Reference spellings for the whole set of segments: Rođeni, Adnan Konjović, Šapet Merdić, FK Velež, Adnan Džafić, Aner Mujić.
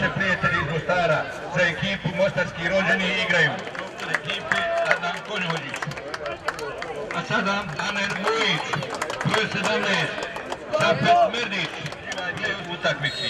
naše prijatelje iz Mostara za ekipu Mostarski rođeni igraju na ekipi Adnan Konjović. A sada Aner Mujić, broj 17, Šapet Merdić, igraju u utakmici.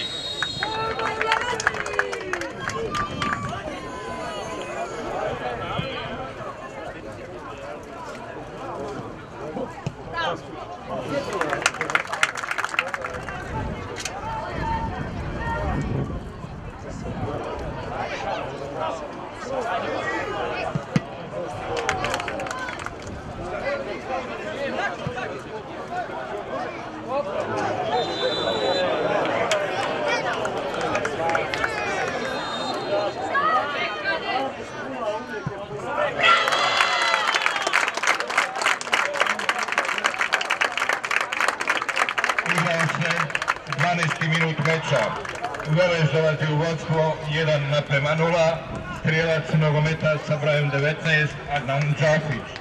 Velež dolazi u vodstvo 1:0, strijelac nogometa sa brojem 19 Adnan Džafić.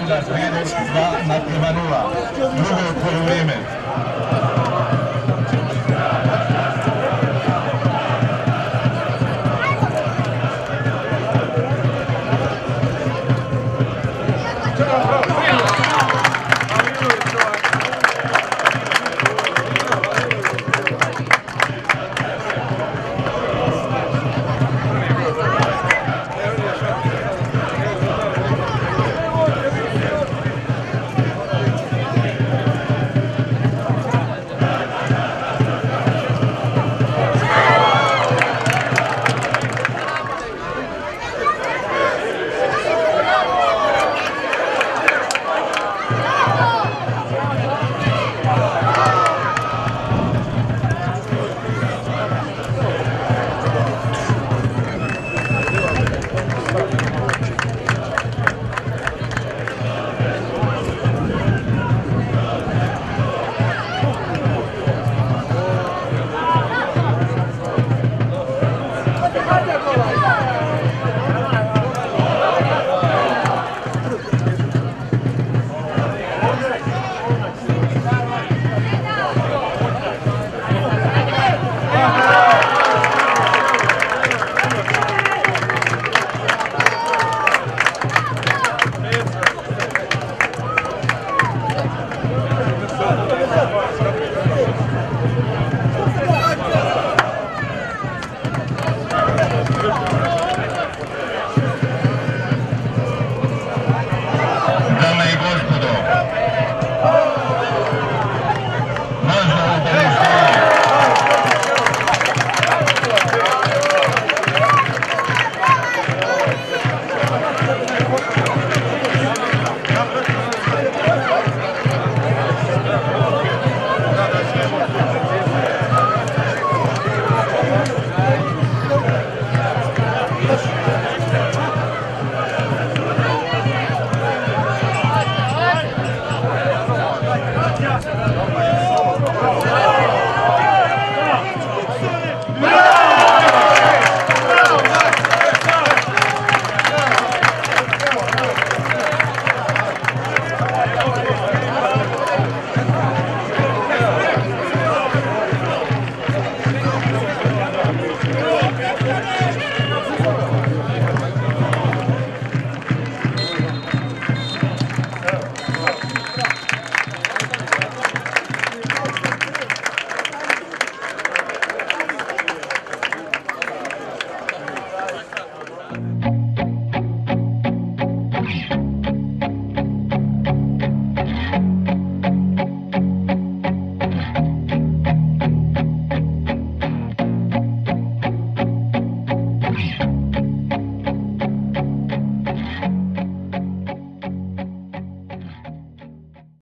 Rudar Svijedoć 2:0. Drugo poluvrijeme.